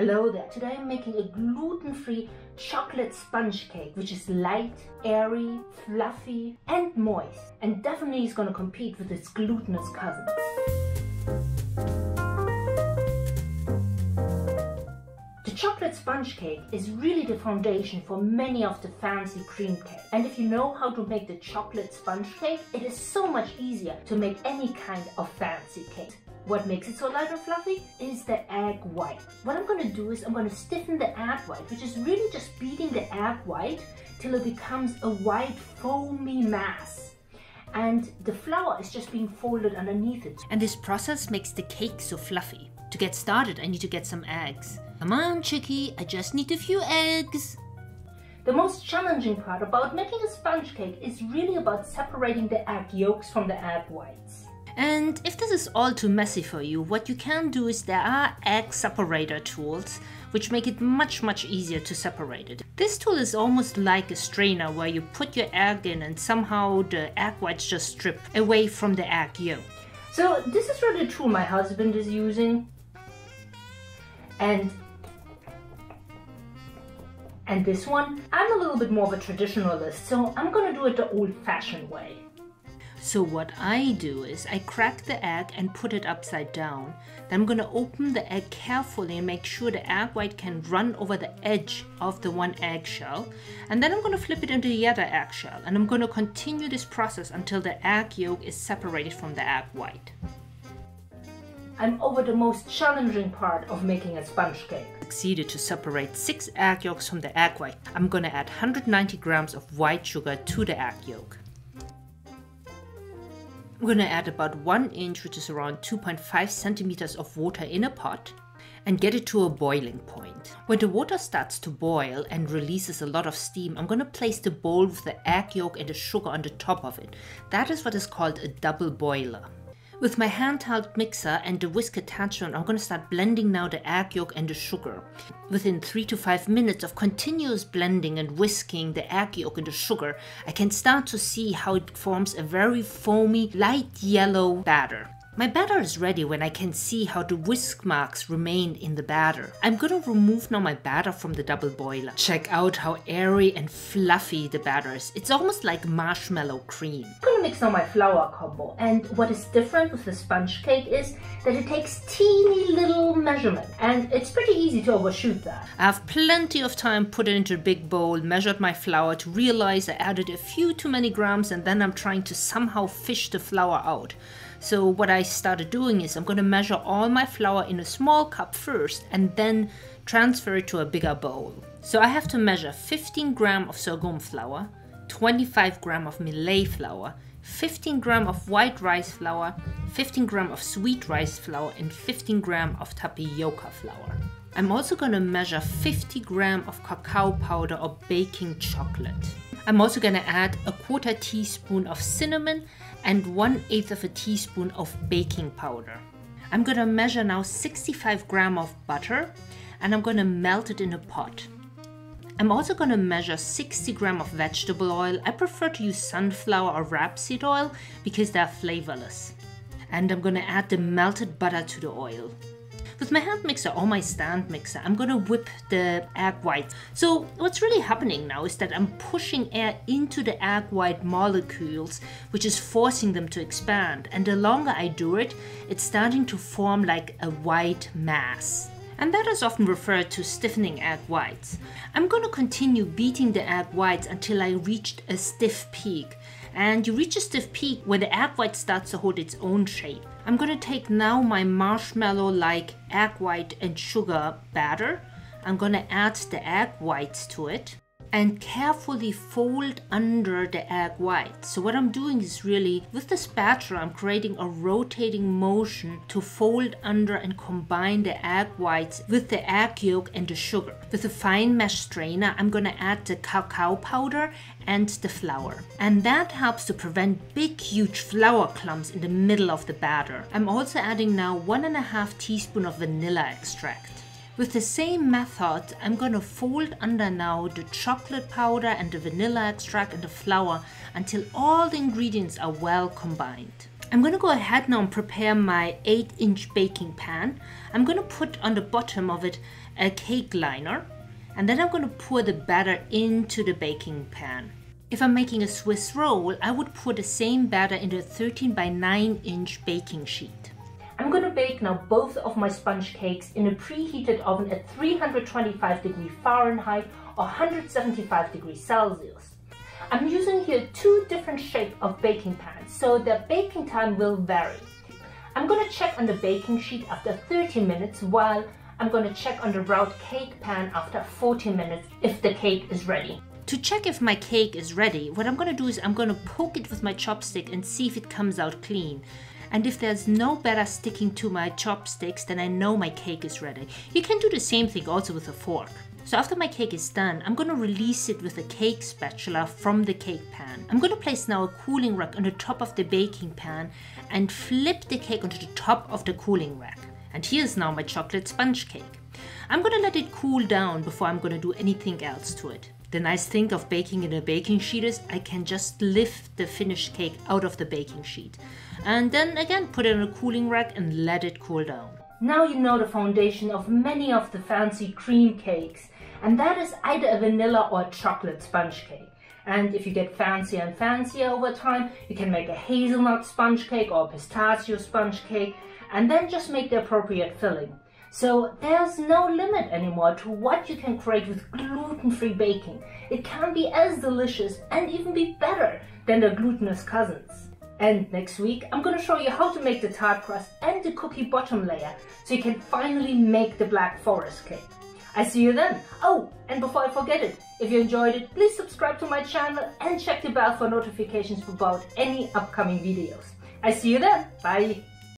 Hello there, today I'm making a gluten-free chocolate sponge cake, which is light, airy, fluffy and moist, and definitely is going to compete with its glutinous cousin. The chocolate sponge cake is really the foundation for many of the fancy cream cakes, and if you know how to make the chocolate sponge cake, it is so much easier to make any kind of fancy cake. What makes it so light and fluffy is the egg white. What I'm going to do is I'm going to stiffen the egg white, which is really just beating the egg white till it becomes a white foamy mass. And the flour is just being folded underneath it. And this process makes the cake so fluffy. To get started, I need to get some eggs. Come on, Chickie, I just need a few eggs. The most challenging part about making a sponge cake is really about separating the egg yolks from the egg whites. And if this is all too messy for you, what you can do is there are egg separator tools, which make it much easier to separate it. This tool is almost like a strainer where you put your egg in and somehow the egg whites just strip away from the egg yolk. So this is really a tool my husband is using. And this one, I'm a little bit more of a traditionalist, so I'm gonna do it the old-fashioned way. So what I do is I crack the egg and put it upside down. Then I'm going to open the egg carefully and make sure the egg white can run over the edge of the one eggshell. And then I'm going to flip it into the other eggshell. And I'm going to continue this process until the egg yolk is separated from the egg white. I'm over the most challenging part of making a sponge cake. I succeeded to separate 6 egg yolks from the egg white. I'm going to add 190 grams of white sugar to the egg yolk. I'm going to add about 1 inch, which is around 2.5 centimeters of water in a pot, and get it to a boiling point. When the water starts to boil and releases a lot of steam, I'm going to place the bowl with the egg yolk and the sugar on the top of it. That is what is called a double boiler. With my handheld mixer and the whisk attachment, I'm going to start blending now the egg yolk and the sugar. Within 3 to 5 minutes of continuous blending and whisking the egg yolk and the sugar, I can start to see how it forms a very foamy, light yellow batter. My batter is ready when I can see how the whisk marks remain in the batter. I'm going to remove now my batter from the double boiler. Check out how airy and fluffy the batter is. It's almost like marshmallow cream. Mix now my flour combo, and what is different with the sponge cake is that it takes teeny little measurement, and it's pretty easy to overshoot that. I have plenty of time, put it into a big bowl, measured my flour to realize I added a few too many grams, and then I'm trying to somehow fish the flour out. So what I started doing is I'm going to measure all my flour in a small cup first and then transfer it to a bigger bowl. So I have to measure 15 grams of sorghum flour, 25 grams of millet flour, 15 grams of white rice flour, 15 grams of sweet rice flour, and 15 grams of tapioca flour. I'm also going to measure 50 grams of cacao powder or baking chocolate. I'm also going to add a 1/4 teaspoon of cinnamon and 1/8 of a teaspoon of baking powder. I'm going to measure now 65 grams of butter, and I'm going to melt it in a pot. I'm also going to measure 60 grams of vegetable oil. I prefer to use sunflower or rapeseed oil because they are flavorless. And I'm going to add the melted butter to the oil. With my hand mixer or my stand mixer, I'm going to whip the egg whites. So what's really happening now is that I'm pushing air into the egg white molecules, which is forcing them to expand. And the longer I do it, it's starting to form like a white mass. And that is often referred to stiffening egg whites. I'm going to continue beating the egg whites until I reached a stiff peak. And you reach a stiff peak when the egg white starts to hold its own shape. I'm going to take now my marshmallow-like egg white and sugar batter. I'm going to add the egg whites to it and carefully fold under the egg white. So what I'm doing is really, with the spatula, I'm creating a rotating motion to fold under and combine the egg whites with the egg yolk and the sugar. With a fine mesh strainer, I'm gonna add the cacao powder and the flour. And that helps to prevent big, huge flour clumps in the middle of the batter. I'm also adding now 1 1/2 teaspoon of vanilla extract. With the same method, I'm going to fold under now the chocolate powder and the vanilla extract and the flour until all the ingredients are well combined. I'm going to go ahead now and prepare my 8-inch baking pan. I'm going to put on the bottom of it a cake liner, and then I'm going to pour the batter into the baking pan. If I'm making a Swiss roll, I would pour the same batter into a 13-by-9-inch baking sheet. I'm going to bake now both of my sponge cakes in a preheated oven at 325 degrees Fahrenheit or 175 degrees Celsius. I'm using here two different shapes of baking pans, so the baking time will vary. I'm going to check on the baking sheet after 30 minutes, while I'm going to check on the round cake pan after 40 minutes if the cake is ready. To check if my cake is ready, what I'm going to do is I'm going to poke it with my chopstick and see if it comes out clean. And if there's no batter sticking to my chopsticks, then I know my cake is ready. You can do the same thing also with a fork. So after my cake is done, I'm going to release it with a cake spatula from the cake pan. I'm going to place now a cooling rack on the top of the baking pan and flip the cake onto the top of the cooling rack. And here's now my chocolate sponge cake. I'm going to let it cool down before I'm going to do anything else to it. The nice thing of baking in a baking sheet is I can just lift the finished cake out of the baking sheet. And then again, put it on a cooling rack and let it cool down. Now you know the foundation of many of the fancy cream cakes, and that is either a vanilla or a chocolate sponge cake. And if you get fancier and fancier over time, you can make a hazelnut sponge cake or a pistachio sponge cake, and then just make the appropriate filling. So there's no limit anymore to what you can create with gluten-free baking. It can be as delicious and even be better than the glutinous cousins. And next week, I'm going to show you how to make the tart crust and the cookie bottom layer, so you can finally make the black forest cake. I see you then. Oh, and before I forget it, if you enjoyed it, please subscribe to my channel and check the bell for notifications about any upcoming videos. I see you then. Bye.